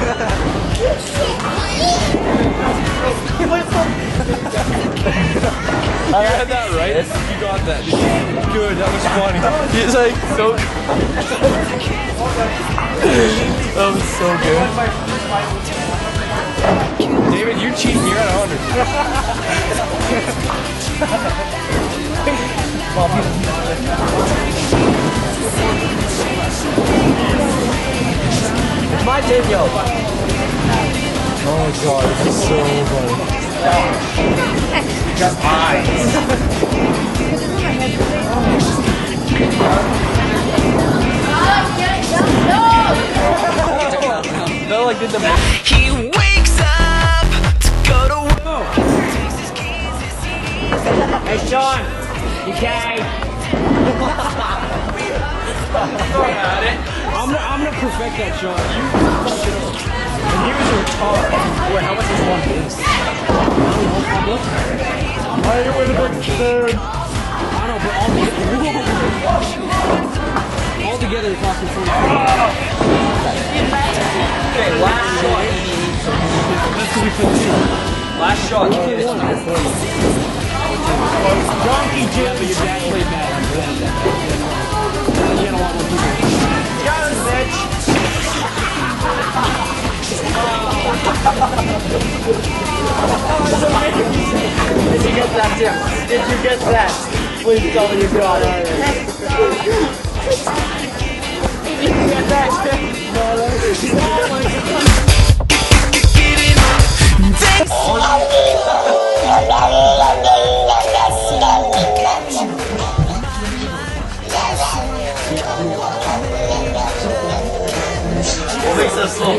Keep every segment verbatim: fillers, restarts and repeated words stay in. You had that right? Yes. You got that. Good, that was funny. It's like so. That was so good. David, you're cheating. You're at one hundred. It's my video. Oh god, this is so funny. Just eyes. No, like did the he wakes up to go to work. No. Hey Sean, you gay? I'm gonna, I'm gonna perfect that, Sean. You fucking and he was a retard. Wait, how much is one piece? Why are you in the third? I don't know, but all together. All together it cost me forty dollars. Okay, last shot. That's what we put this in. Last shot, you did it. Donkey Jim, but your dad played bad. You had a lot more people. Got it, bitch! Did you get that, Jim? Did you get that? Please tell me you got it. Did you get that, Jim? No, what makes that slow?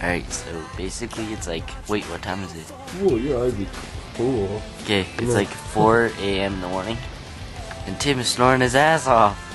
Alright, so basically it's like, wait, what time is it? Whoa, your eyes are cool. Okay, it's like four A M in the morning, and Tim is snoring his ass off.